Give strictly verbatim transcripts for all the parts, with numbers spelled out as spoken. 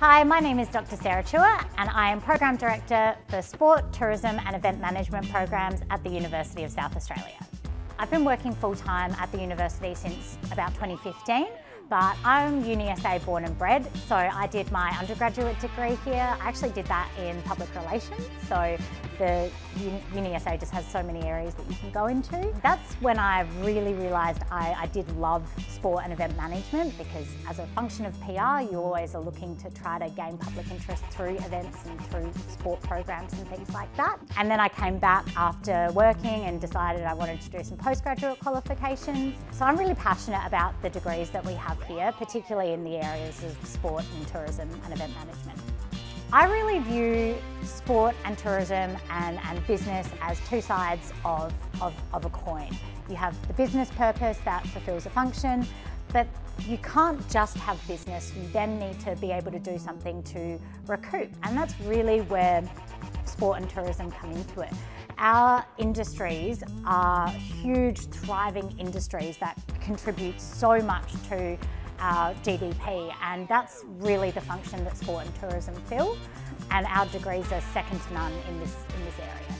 Hi, my name is Doctor Sarah Chua and I am Program Director for Sport, Tourism and Event Management Programs at the University of South Australia. I've been working full-time at the university since about twenty fifteen, but I'm Uni S A born and bred, so I did my undergraduate degree here. I actually did that in public relations, so the Uni S A just has so many areas that you can go into. That's when I really realised I, I did love sport and event management, because as a function of P R, you always are looking to try to gain public interest through events and through sport programs and things like that. And then I came back after working and decided I wanted to do some postgraduate qualifications. So I'm really passionate about the degrees that we have here, particularly in the areas of sport and tourism and event management. I really view sport and tourism and, and business as two sides of, of, of a coin. You have the business purpose that fulfills a function, but you can't just have business. You then need to be able to do something to recoup, and that's really where sport and tourism come into it. Our industries are huge, thriving industries that contribute so much to our G D P, and that's really the function that sport and tourism fill, and our degrees are second to none in this, in this area.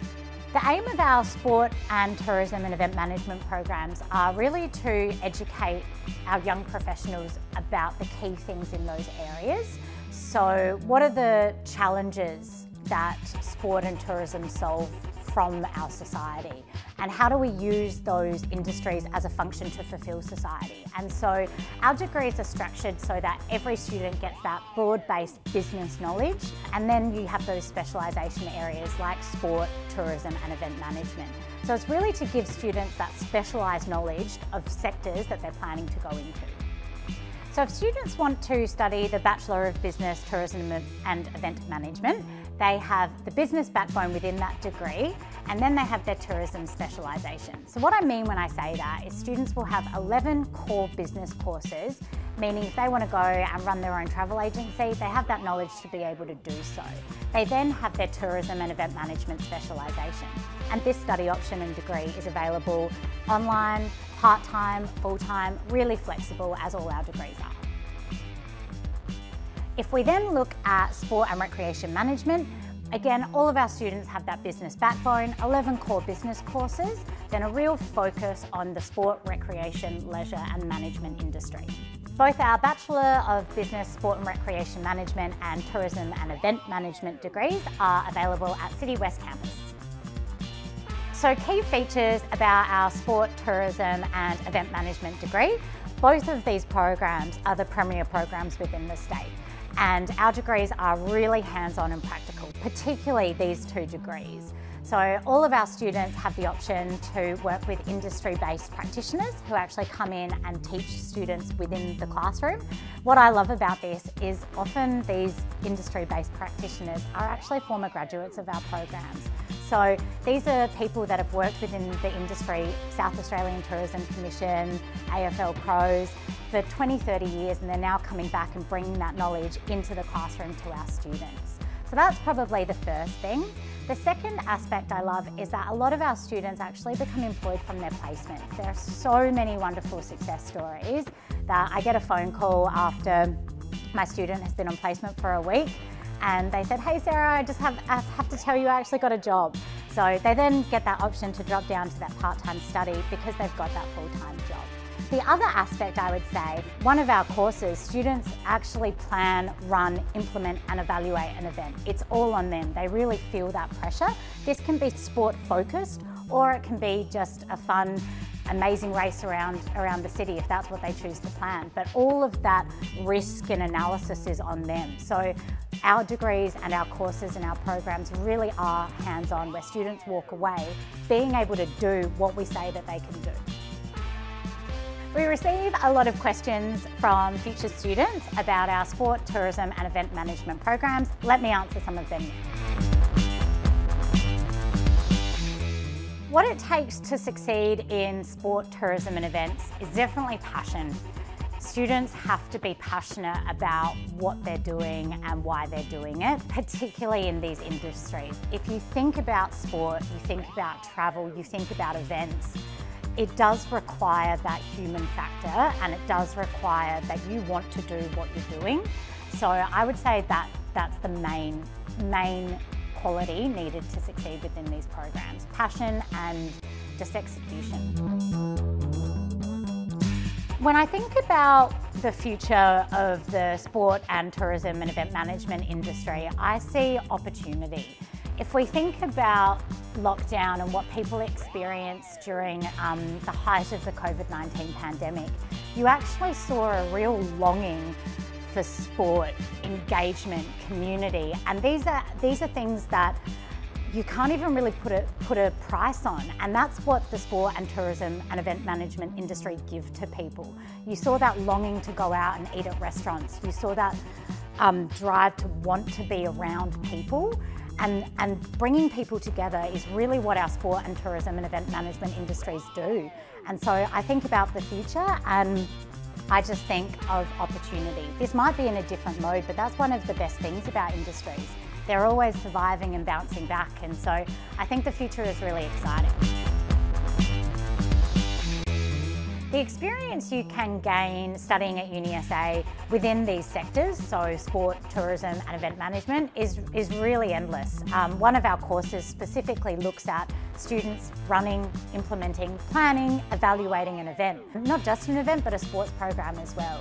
The aim of our sport and tourism and event management programs are really to educate our young professionals about the key things in those areas. So what are the challenges that sport and tourism solve from our society, and how do we use those industries as a function to fulfill society? And so our degrees are structured so that every student gets that broad-based business knowledge, and then you have those specialisation areas like sport, tourism and event management. So it's really to give students that specialised knowledge of sectors that they're planning to go into. So if students want to study the Bachelor of Business, Tourism and Event Management, they have the business backbone within that degree, and then they have their tourism specialisation. So what I mean when I say that is students will have eleven core business courses, meaning if they want to go and run their own travel agency, they have that knowledge to be able to do so. They then have their tourism and event management specialisation. And this study option and degree is available online, part-time, full-time, really flexible, as all our degrees are. If we then look at sport and recreation management, again, all of our students have that business backbone, eleven core business courses, then a real focus on the sport, recreation, leisure and management industry. Both our Bachelor of Business, Sport and Recreation Management and Tourism and Event Management degrees are available at City West Campus. So key features about our sport, tourism and event management degree, both of these programs are the premier programs within the state. And our degrees are really hands-on and practical, particularly these two degrees. So all of our students have the option to work with industry-based practitioners who actually come in and teach students within the classroom. What I love about this is often these industry-based practitioners are actually former graduates of our programs. So these are people that have worked within the industry, South Australian Tourism Commission, A F L Crows, for twenty, thirty years, and they're now coming back and bringing that knowledge into the classroom to our students. So that's probably the first thing. The second aspect I love is that a lot of our students actually become employed from their placements. There are so many wonderful success stories that I get a phone call after my student has been on placement for a week, and they said, "Hey Sarah, I just have, I have to tell you I actually got a job." So they then get that option to drop down to that part-time study because they've got that full-time job. The other aspect I would say, one of our courses, students actually plan, run, implement and evaluate an event. It's all on them. They really feel that pressure. This can be sport focused, or it can be just a fun, amazing race around, around the city if that's what they choose to plan. But all of that risk and analysis is on them. So our degrees and our courses and our programs really are hands-on, where students walk away being able to do what we say that they can do. We receive a lot of questions from future students about our sport, tourism and event management programs. Let me answer some of them now. What it takes to succeed in sport, tourism and events is definitely passion. Students have to be passionate about what they're doing and why they're doing it, particularly in these industries. If you think about sport, you think about travel, you think about events, it does require that human factor, and it does require that you want to do what you're doing. So I would say that that's the main, main quality needed to succeed within these programs: passion and just execution. When I think about the future of the sport and tourism and event management industry, I see opportunity. If we think about lockdown and what people experienced during um, the height of the COVID nineteen pandemic, you actually saw a real longing for sport, engagement, community, and these are these are things that you can't even really put a, put a price on, and that's what the sport and tourism and event management industry give to people. You saw that longing to go out and eat at restaurants. You saw that um, drive to want to be around people, and, and bringing people together is really what our sport and tourism and event management industries do. And so I think about the future and I just think of opportunity. This might be in a different mode, but that's one of the best things about industries. They're always surviving and bouncing back, and so I think the future is really exciting. The experience you can gain studying at UniSA within these sectors, so sport, tourism and event management, is, is really endless. Um, one of our courses specifically looks at students running, implementing, planning, evaluating an event. Not just an event, but a sports program as well.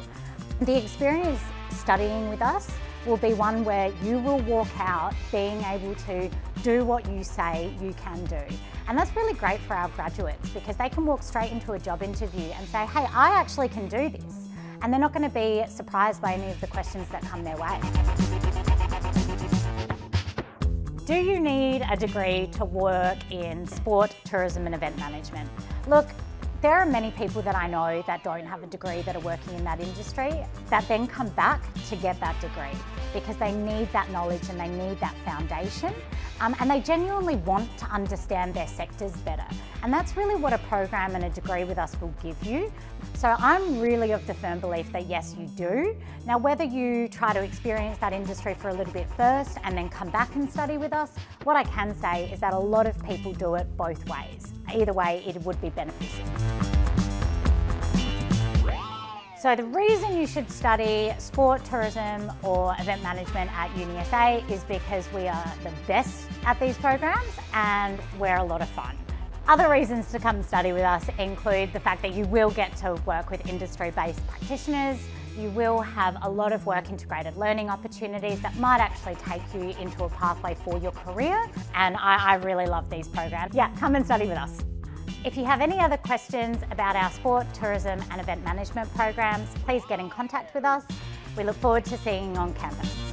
The experience studying with us will be one where you will walk out being able to do what you say you can do. And that's really great for our graduates because they can walk straight into a job interview and say, hey, I actually can do this. And they're not going to be surprised by any of the questions that come their way. Do you need a degree to work in sport, tourism and event management? Look, there are many people that I know that don't have a degree that are working in that industry that then come back to get that degree because they need that knowledge and they need that foundation, um, and they genuinely want to understand their sectors better. And that's really what a program and a degree with us will give you. So I'm really of the firm belief that yes, you do. Now, whether you try to experience that industry for a little bit first and then come back and study with us, what I can say is that a lot of people do it both ways. Either way, it would be beneficial. So the reason you should study sport, tourism or event management at UniSA is because we are the best at these programs and we're a lot of fun. Other reasons to come study with us include the fact that you will get to work with industry-based practitioners. You will have a lot of work integrated learning opportunities that might actually take you into a pathway for your career. And I, I really love these programs. Yeah, come and study with us. If you have any other questions about our sport, tourism and event management programs, please get in contact with us. We look forward to seeing you on campus.